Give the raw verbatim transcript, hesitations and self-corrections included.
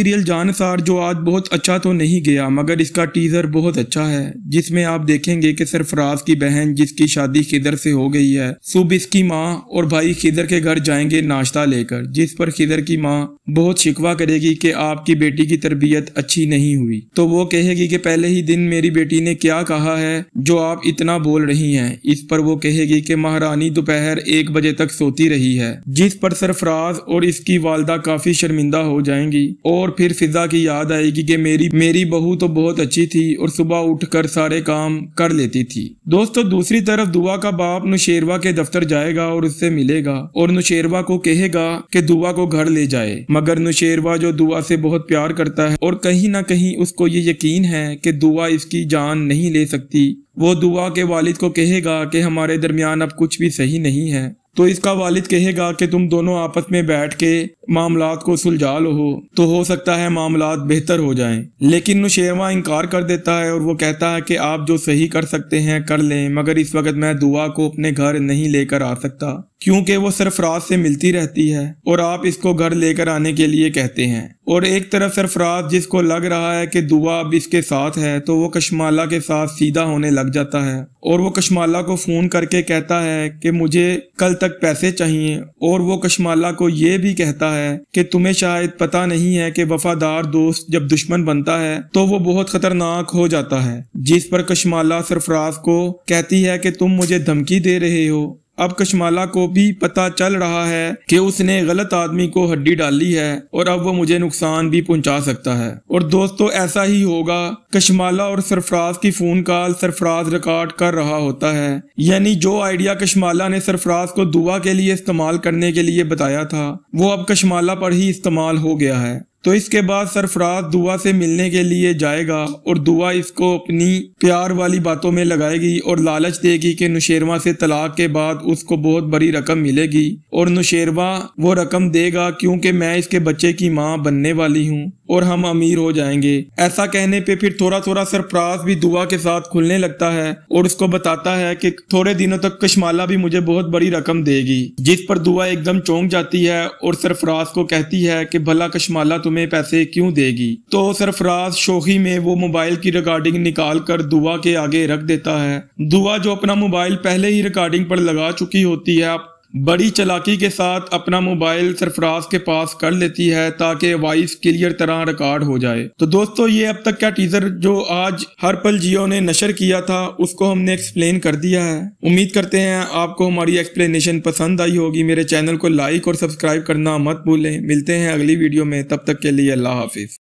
Serial जान निसार जो आज बहुत अच्छा तो नहीं गया मगर इसका टीजर बहुत अच्छा है, जिसमें आप देखेंगे कि सरफराज की बहन जिसकी शादी खिदर से हो गई है, सुब इसकी माँ और भाई खिदर के घर जाएंगे नाश्ता लेकर, जिस पर खिदर की माँ बहुत शिकवा करेगी कि आपकी बेटी की तरबियत अच्छी नहीं हुई। तो वो कहेगी कि पहले ही दिन मेरी बेटी ने क्या कहा है जो आप इतना बोल रही है। इस पर वो कहेगी कि महारानी दोपहर एक बजे तक सोती रही है, जिस पर सरफराज और इसकी वालदा काफी शर्मिंदा हो जाएंगी। और और फिर फिजा की याद आएगी कि मेरी मेरी बहू तो बहुत अच्छी थी और सुबह उठकर सारे काम कर लेती थी। दोस्तों दूसरी तरफ दुआ का बाप नुशेरवा के दफ्तर जाएगा और उससे मिलेगा और नुशेरवा को कहेगा कि दुआ को घर ले जाए, मगर नुशेरवा जो दुआ से बहुत प्यार करता है और कहीं ना कहीं उसको ये यकीन है कि दुआ इसकी जान नहीं ले सकती, वो दुआ के वालिद को कहेगा कि हमारे दरमियान अब कुछ भी सही नहीं है। तो इसका वालिद कहेगा कि तुम दोनों आपस में बैठ के मामलात को सुलझा लो हो तो हो सकता है मामलात बेहतर हो जाएं। लेकिन नुशेरवा इनकार कर देता है और वो कहता है कि आप जो सही कर सकते हैं कर लें, मगर इस वक्त मैं दुआ को अपने घर नहीं लेकर आ सकता क्योंकि वो सरफराज से मिलती रहती है और आप इसको घर लेकर आने के लिए कहते हैं। और एक तरफ सरफराज जिसको लग रहा है कि दुआ अब इसके साथ है तो वो कशमाला के साथ सीधा होने लग जाता है और वो कशमाला को फोन करके कहता है कि मुझे कल तक पैसे चाहिए, और वो कशमाला को ये भी कहता है कि तुम्हें शायद पता नहीं है कि वफादार दोस्त जब दुश्मन बनता है तो वो बहुत खतरनाक हो जाता है। जिस पर कशमाला सरफराज को कहती है कि तुम मुझे धमकी दे रहे हो। अब कशमाला को भी पता चल रहा है कि उसने गलत आदमी को हड्डी डाली है और अब वो मुझे नुकसान भी पहुंचा सकता है। और दोस्तों ऐसा ही होगा, कशमाला और सरफराज की फोन कॉल सरफराज रिकॉर्ड कर रहा होता है, यानी जो आइडिया कशमाला ने सरफराज को दुआ के लिए इस्तेमाल करने के लिए बताया था वो अब कशमाला पर ही इस्तेमाल हो गया है। तो इसके बाद सरफराज दुआ से मिलने के लिए जाएगा और दुआ इसको अपनी प्यार वाली बातों में लगाएगी और लालच देगी कि नुशेरवा से तलाक के बाद उसको बहुत बड़ी रकम मिलेगी और नुशेरवा वो रकम देगा क्योंकि मैं इसके बच्चे की माँ बनने वाली हूँ और हम अमीर हो जाएंगे। ऐसा कहने पे फिर थोड़ा थोड़ा सरफराज भी दुआ के साथ खुलने लगता है और उसको बताता है कि थोड़े दिनों तक कशमाला भी मुझे बहुत बड़ी रकम देगी, जिस पर दुआ एकदम चौंक जाती है और सरफराज को कहती है कि भला कशमाला तुम्हें पैसे क्यों देगी। तो सरफराज शोखी में वो मोबाइल की रिकॉर्डिंग निकाल कर दुआ के आगे रख देता है। दुआ जो अपना मोबाइल पहले ही रिकॉर्डिंग पर लगा चुकी होती है बड़ी चालाकी के साथ अपना मोबाइल सरफराज के पास कर लेती है ताकि वॉइस क्लियर तरह रिकॉर्ड हो जाए। तो दोस्तों ये अब तक का टीजर जो आज हर पल जियो ने नशर किया था उसको हमने एक्सप्लेन कर दिया है। उम्मीद करते हैं आपको हमारी एक्सप्लेनेशन पसंद आई होगी। मेरे चैनल को लाइक और सब्सक्राइब करना मत भूलें। मिलते हैं अगली वीडियो में, तब तक के लिए अल्लाह हाफिज।